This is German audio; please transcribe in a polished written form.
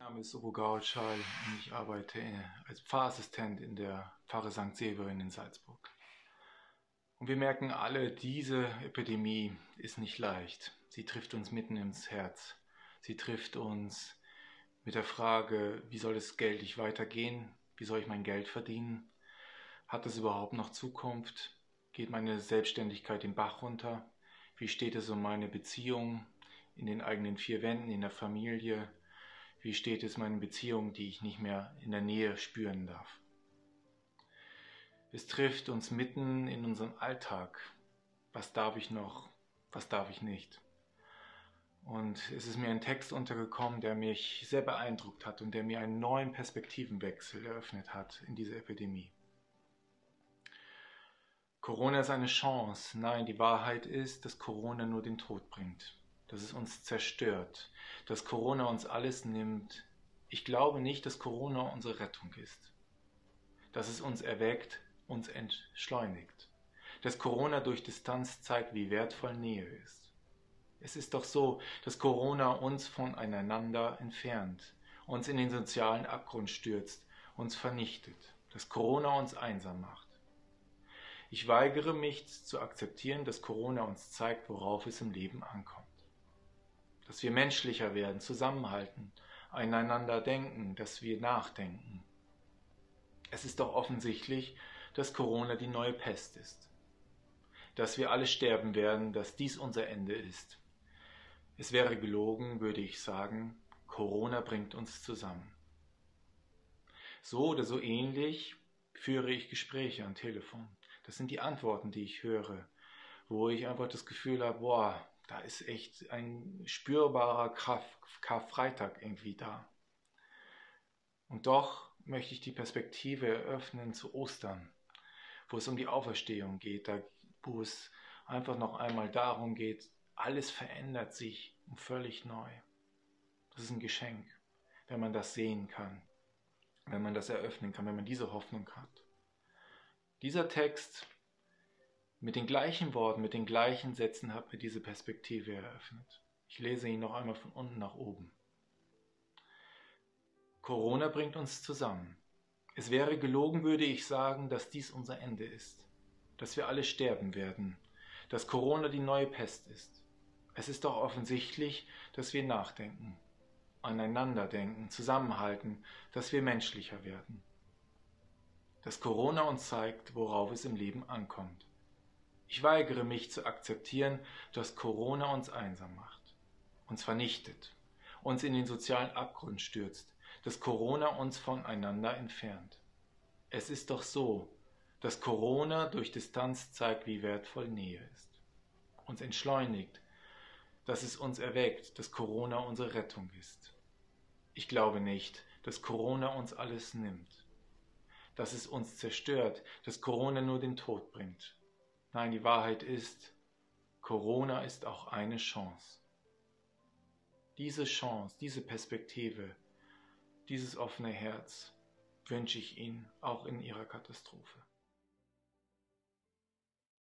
Mein Name ist Ubbo Goudschaal und ich arbeite als Pfarrassistent in der Pfarre St. Severin in Salzburg. Und wir merken alle, diese Epidemie ist nicht leicht. Sie trifft uns mitten ins Herz. Sie trifft uns mit der Frage, wie soll es geldlich weitergehen? Wie soll ich mein Geld verdienen? Hat es überhaupt noch Zukunft? Geht meine Selbstständigkeit den Bach runter? Wie steht es um meine Beziehungen in den eigenen vier Wänden, in der Familie? Wie steht es meinen Beziehungen, die ich nicht mehr in der Nähe spüren darf? Es trifft uns mitten in unserem Alltag. Was darf ich noch, was darf ich nicht? Und es ist mir ein Text untergekommen, der mich sehr beeindruckt hat und der mir einen neuen Perspektivenwechsel eröffnet hat in dieser Epidemie. Corona ist eine Chance. Nein, die Wahrheit ist, dass Corona nur den Tod bringt. Dass es uns zerstört, dass Corona uns alles nimmt. Ich glaube nicht, dass Corona unsere Rettung ist. Dass es uns erweckt, uns entschleunigt. Dass Corona durch Distanz zeigt, wie wertvoll Nähe ist. Es ist doch so, dass Corona uns voneinander entfernt, uns in den sozialen Abgrund stürzt, uns vernichtet. Dass Corona uns einsam macht. Ich weigere mich zu akzeptieren, dass Corona uns zeigt, worauf es im Leben ankommt. Dass wir menschlicher werden, zusammenhalten, einander denken, dass wir nachdenken. Es ist doch offensichtlich, dass Corona die neue Pest ist. Dass wir alle sterben werden, dass dies unser Ende ist. Es wäre gelogen, würde ich sagen, Corona bringt uns zusammen. So oder so ähnlich führe ich Gespräche am Telefon. Das sind die Antworten, die ich höre, wo ich einfach das Gefühl habe, boah, da ist echt ein spürbarer Karfreitag irgendwie da. Und doch möchte ich die Perspektive eröffnen zu Ostern, wo es um die Auferstehung geht, wo es einfach noch einmal darum geht, alles verändert sich und völlig neu. Das ist ein Geschenk, wenn man das sehen kann, wenn man das eröffnen kann, wenn man diese Hoffnung hat. Dieser Text mit den gleichen Worten, mit den gleichen Sätzen hat mir diese Perspektive eröffnet. Ich lese ihn noch einmal von unten nach oben. Corona bringt uns zusammen. Es wäre gelogen, würde ich sagen, dass dies unser Ende ist. Dass wir alle sterben werden. Dass Corona die neue Pest ist. Es ist doch offensichtlich, dass wir nachdenken, aneinander denken, zusammenhalten, dass wir menschlicher werden. Dass Corona uns zeigt, worauf es im Leben ankommt. Ich weigere mich zu akzeptieren, dass Corona uns einsam macht, uns vernichtet, uns in den sozialen Abgrund stürzt, dass Corona uns voneinander entfernt. Es ist doch so, dass Corona durch Distanz zeigt, wie wertvoll Nähe ist, uns entschleunigt, dass es uns erweckt, dass Corona unsere Rettung ist. Ich glaube nicht, dass Corona uns alles nimmt, dass es uns zerstört, dass Corona nur den Tod bringt. Nein, die Wahrheit ist, Corona ist auch eine Chance. Diese Chance, diese Perspektive, dieses offene Herz wünsche ich Ihnen auch in Ihrer Katastrophe.